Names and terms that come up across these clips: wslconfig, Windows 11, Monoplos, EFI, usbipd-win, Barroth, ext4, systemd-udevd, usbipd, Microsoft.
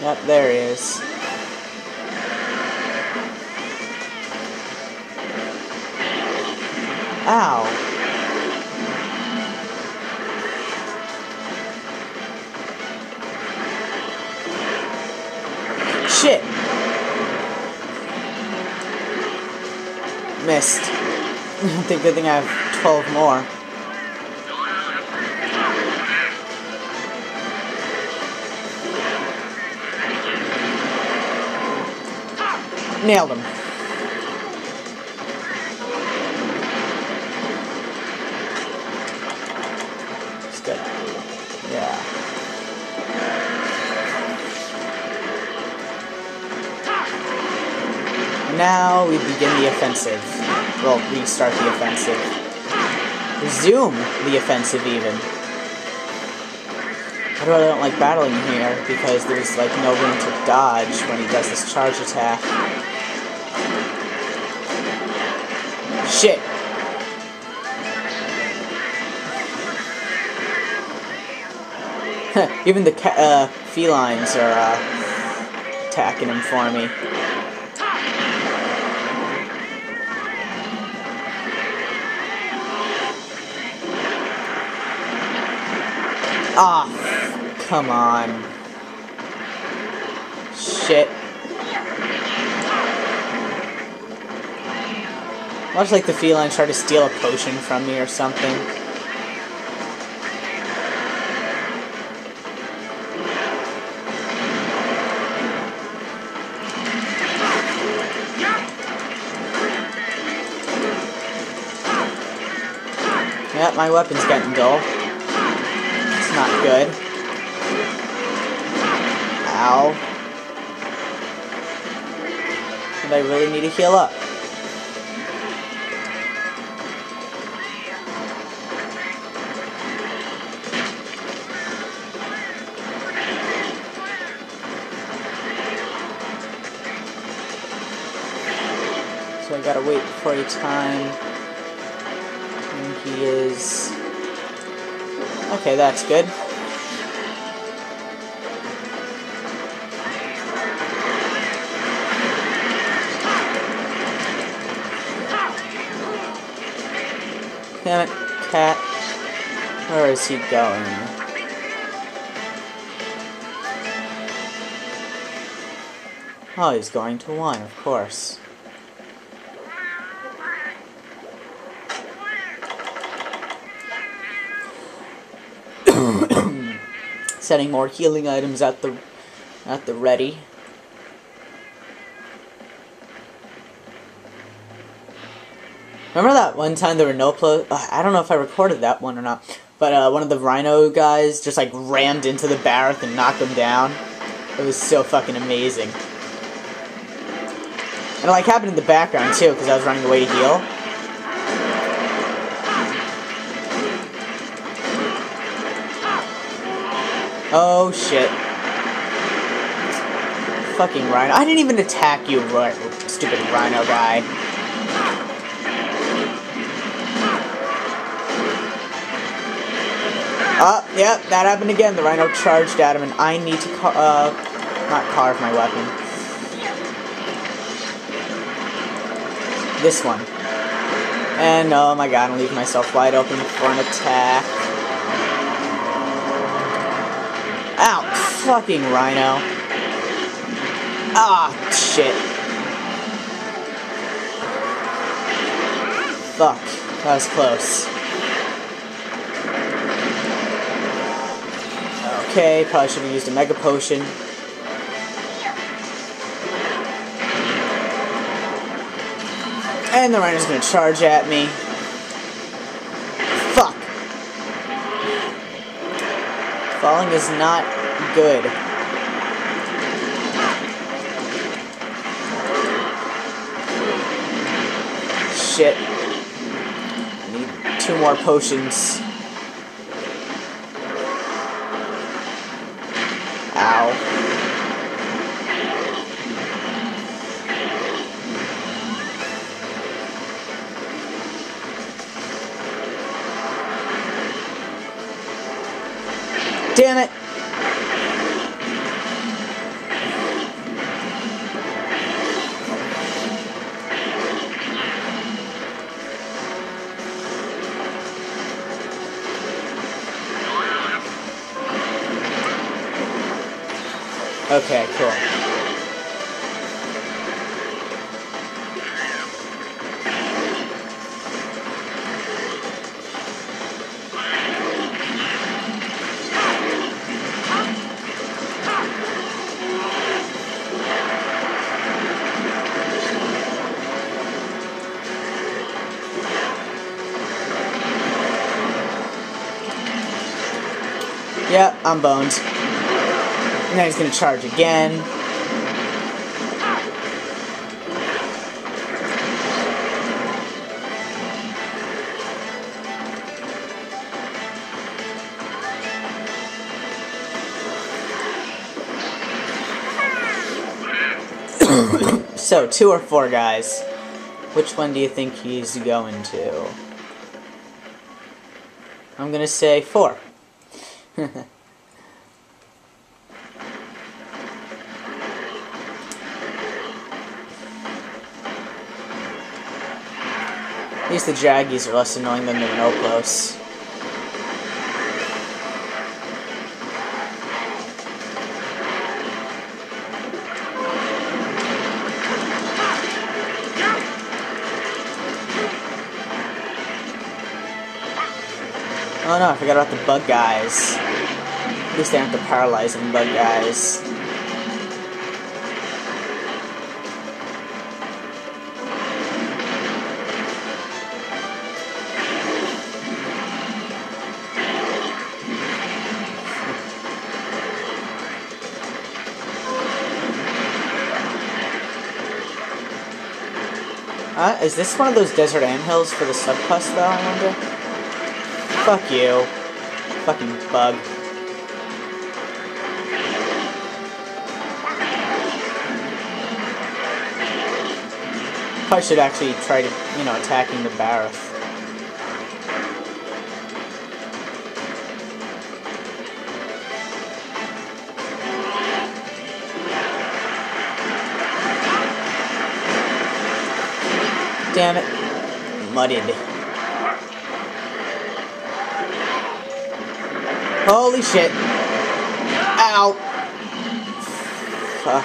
Yep, there he is. Ow. Shit! Missed. I think good thing I have 12 more. Nailed him. It's good. Yeah. And now we begin the offensive. Well, we start the offensive. Resume the offensive, even. I really don't like battling here because there's like no room to dodge when he does this charge attack. Shit. Even the felines are attacking him for me. Ah, come on. Shit. Much like the feline try to steal a potion from me or something. Yep, my weapon's getting dull. It's not good. Ow. And I really need to heal up. I gotta wait for a time. And he is... okay, that's good. Damn it, cat. Where is he going? Oh, he's going to one, of course. Setting more healing items at the ready. Remember that one time there were no clothes? I don't know if I recorded that one or not, but one of the rhino guys just like rammed into the Barroth and knocked him down. It was so fucking amazing. And it like happened in the background too because I was running away to heal. Oh shit. Fucking rhino. I didn't even attack you, stupid rhino guy. Oh, yep, that happened again. The rhino charged at him, and I need to not carve my weapon. This one. And oh my god, I'm leaving myself wide open for an attack. Ow, fucking rhino. Ah, shit. Fuck, that was close. Okay, probably should have used a mega potion. And the rhino's gonna charge at me. Fuck. Falling is not good. Shit. I need 2 more potions. Damn it! Okay, cool. Yep, I'm boned. And then he's gonna charge again. So, 2 or 4 guys. Which one do you think he's going to? I'm gonna say 4. At least the Jaggies are less annoying than the Monoplos. Oh no, I forgot about the bug guys. At least they aren't the paralyzing bug guys. Is this one of those desert anthills for the subquest though, I wonder? Fuck you. Fucking bug. I should actually try to, you know, attacking the Barroth. Damn it. Mudded. Holy shit. Ow. Fuck.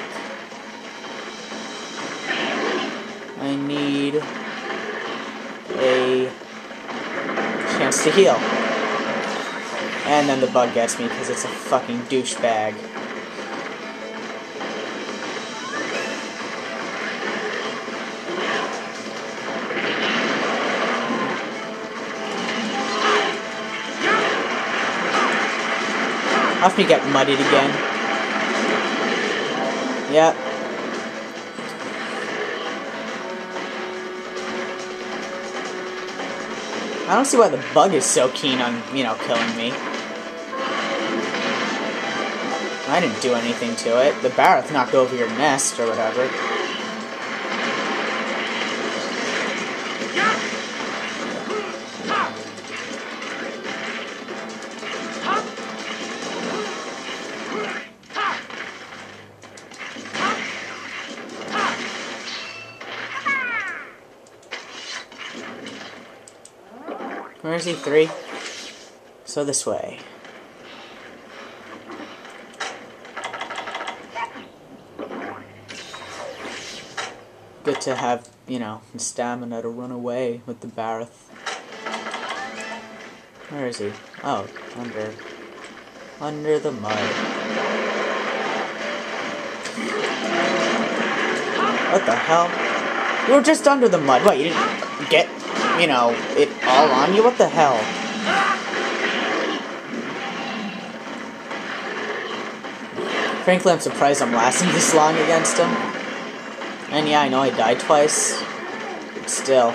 I need a chance to heal. And then the bug gets me because it's a fucking douchebag. Off me get muddied again. Yep. I don't see why the bug is so keen on, you know, killing me. I didn't do anything to it. The Barroth knocked over your nest or whatever. Where is he? 3? So this way. Good to have, you know, the stamina to run away with the Barroth. Where is he? Oh, under the mud. What the hell? You were just under the mud. What, you didn't get, you know, it all on you? What the hell? Frankly, I'm surprised I'm lasting this long against him. And yeah, I know I died twice, but still.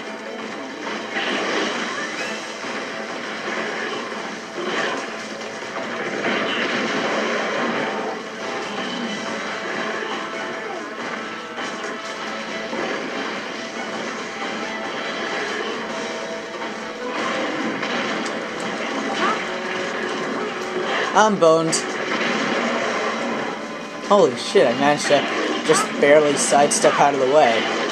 I'm boned. Holy shit, I managed to just barely sidestep out of the way.